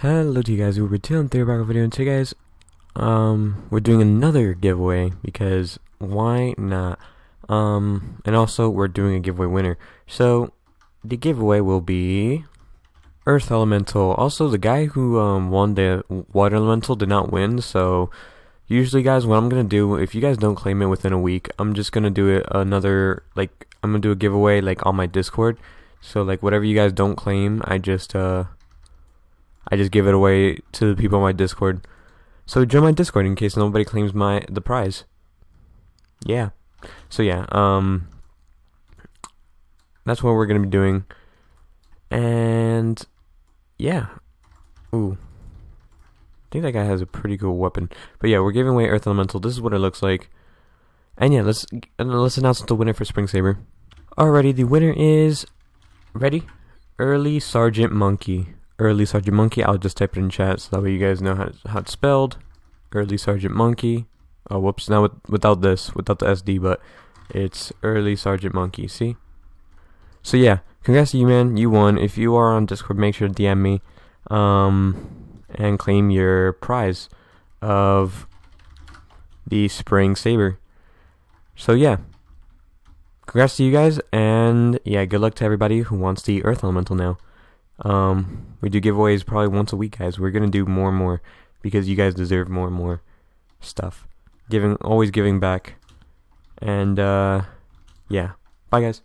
Hello to you guys, we're Tim here back with a video, and today guys, we're doing another giveaway, because why not? And also we're doing a giveaway winner. So, the giveaway will be Earth Elemental. Also, the guy who won the Water Elemental did not win, so usually guys, what I'm gonna do, if you guys don't claim it within a week, I'm just gonna do it another, like, I'm gonna do a giveaway, like, on my Discord. So, like, whatever you guys don't claim, I just give it away to the people on my Discord. So join my Discord in case nobody claims the prize. Yeah. So yeah, that's what we're gonna be doing. And yeah. Ooh. I think that guy has a pretty cool weapon. But yeah, we're giving away Earth Elemental. This is what it looks like. And yeah, let's announce the winner for Spring Saber. Alrighty, the winner is Early Sergeant Monkey. Early Sergeant Monkey, I'll just type it in chat so that way you guys know how it's spelled. Early Sergeant Monkey. Oh, whoops, now without the SD, but it's Early Sergeant Monkey, see? So yeah, congrats to you, man, you won. If you are on Discord, make sure to DM me, and claim your prize of the Spring Saber. So yeah, congrats to you guys, and yeah, good luck to everybody who wants the Earth Elemental now. We do giveaways probably once a week, guys. We're gonna do more and more because you guys deserve more and more stuff. Always giving back. And yeah. Bye, guys.